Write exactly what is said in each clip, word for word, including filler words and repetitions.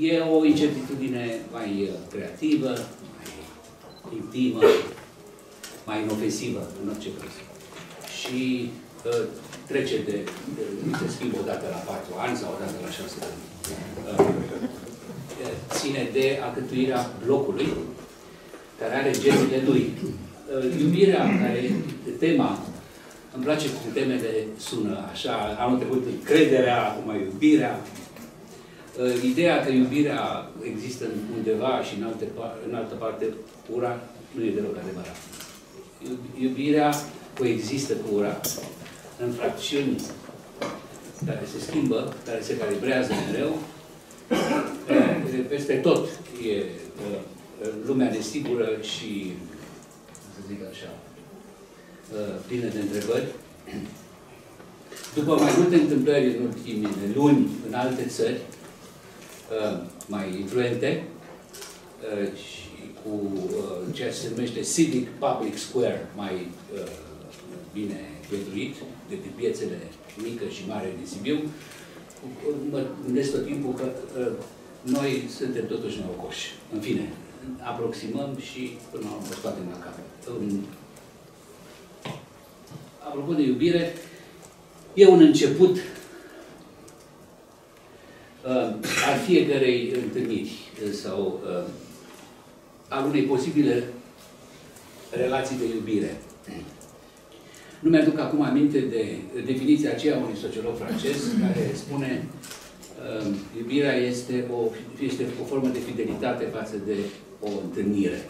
e o incertitudine mai creativă, mai intimă, mai inofensivă, în orice caz. Și uh, trece de, de, se schimbă odată la patru ani sau odată la șase ani. Uh, ține de alcătuirea blocului care are genurile lui. Uh, iubirea, care tema, îmi place cum temele sună așa, anul trecut crederea, acum iubirea. Uh, ideea că iubirea există undeva și în, alte, în altă parte, ura nu e deloc adevărat. Iubirea coexistă cu ura în fracțiuni care se schimbă, care se calibrează mereu. Peste tot e lumea nesigură și, să zic așa, plină de întrebări. După mai multe întâmplări în ultimele luni în alte țări mai influente și cu ceea ce se numește Civic Public Square, mai bine găduit, de pe piețele mică și mare din Sibiu, mă gândesc tot timpul că noi suntem totuși neocoși. În fine, aproximăm și până la urmă scoatem la cap. Apropo de iubire, e un început al fiecărei întâlniri sau al unei posibile relații de iubire. Nu mi-aduc acum aminte de definiția aceea unui sociolog francez care spune uh, iubirea este o, este o formă de fidelitate față de o întâlnire.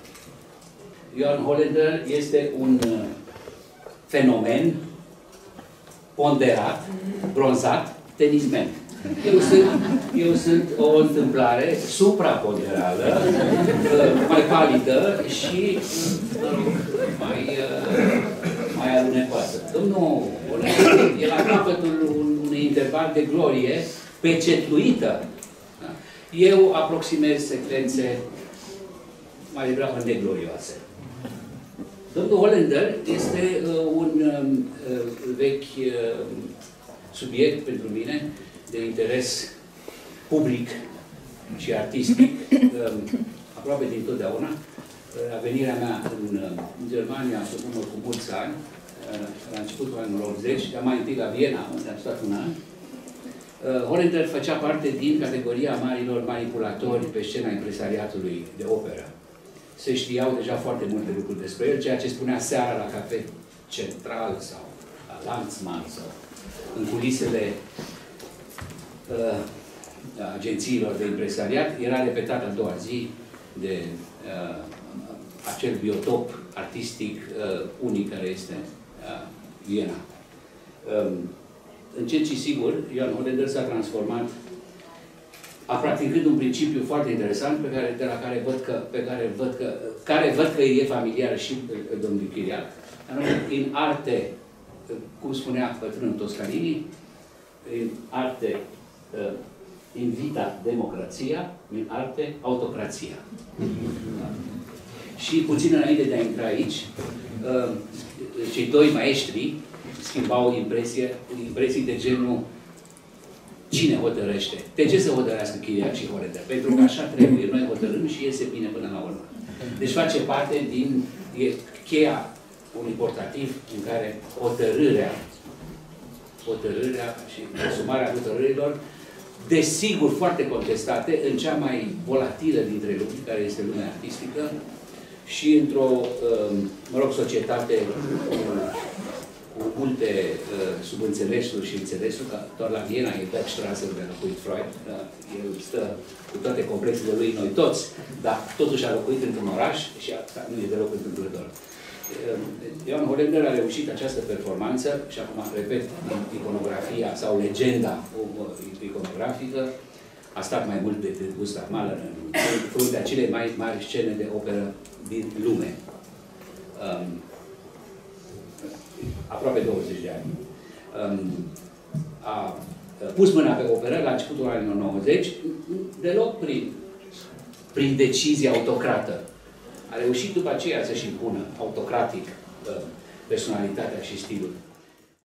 Ioan Holender este un uh, fenomen ponderat, bronzat, tenismen. Eu sunt, eu sunt o întâmplare supraponderală, uh, mai palidă și uh, mai... Uh, mai alunecoasă. Domnul Holender e la capătul unui interval de glorie pecetluită. Eu aproximez secvențe mai degrabă neglorioase. Domnul Holender este un vechi subiect pentru mine de interes public și artistic, aproape dintotdeauna. La venirea mea în Germania, în urmă cu mulți ani, la începutul anilor optzeci, dar mai întâi la Viena, unde am stat un an, Holender făcea parte din categoria marilor manipulatori pe scena impresariatului de operă. Se știau deja foarte multe lucruri despre el, ceea ce spunea seara la Cafe Central sau la Lanzmann sau în culisele uh, agențiilor de impresariat, era repetat a doua zi de uh, acel biotop artistic uh, unic care este uh, Viena. Um, încet și sigur, Ioan Holender s-a transformat, practicând un principiu foarte interesant pe care, de la care văd că, pe care văd că, care văd că e familiar și uh, domnul Chiriac, în arte, uh, cum spunea bătrânul Toscanini, în arte uh, invita democrația, în arte autocrația. Și puțin înainte de a intra aici, cei doi maestri schimbau impresie, impresii de genul cine hotărăște? Pe ce se hotărăște Chiriac și Holender? Pentru că așa trebuie. Noi hotărâm și iese bine până la urmă. Deci face parte din e cheia unui portativ în care hotărârea, hotărârea și consumarea hotărârilor, desigur foarte contestate, în cea mai volatilă dintre lumii, care este lumea artistică, și într-o, mă rog, societate cu multe subînțelesuri și înțelesuri, că doar la Viena e Bergstrasse, unde a locuit Freud, el stă cu toate complexele lui, noi toți, dar totuși a locuit într-un oraș și asta nu e deloc întâmplător. Ioan Holender a reușit această performanță și acum, repet, iconografia sau legenda iconografică a stat mai mult de Gustav Mahler în fruntea cele mai mari scene de operă din lume. Um, aproape douăzeci de ani. Um, a pus mâna pe operă la începutul anilor nouăzeci, deloc prin, prin decizie autocrată. A reușit după aceea să-și impună autocratic personalitatea și stilul.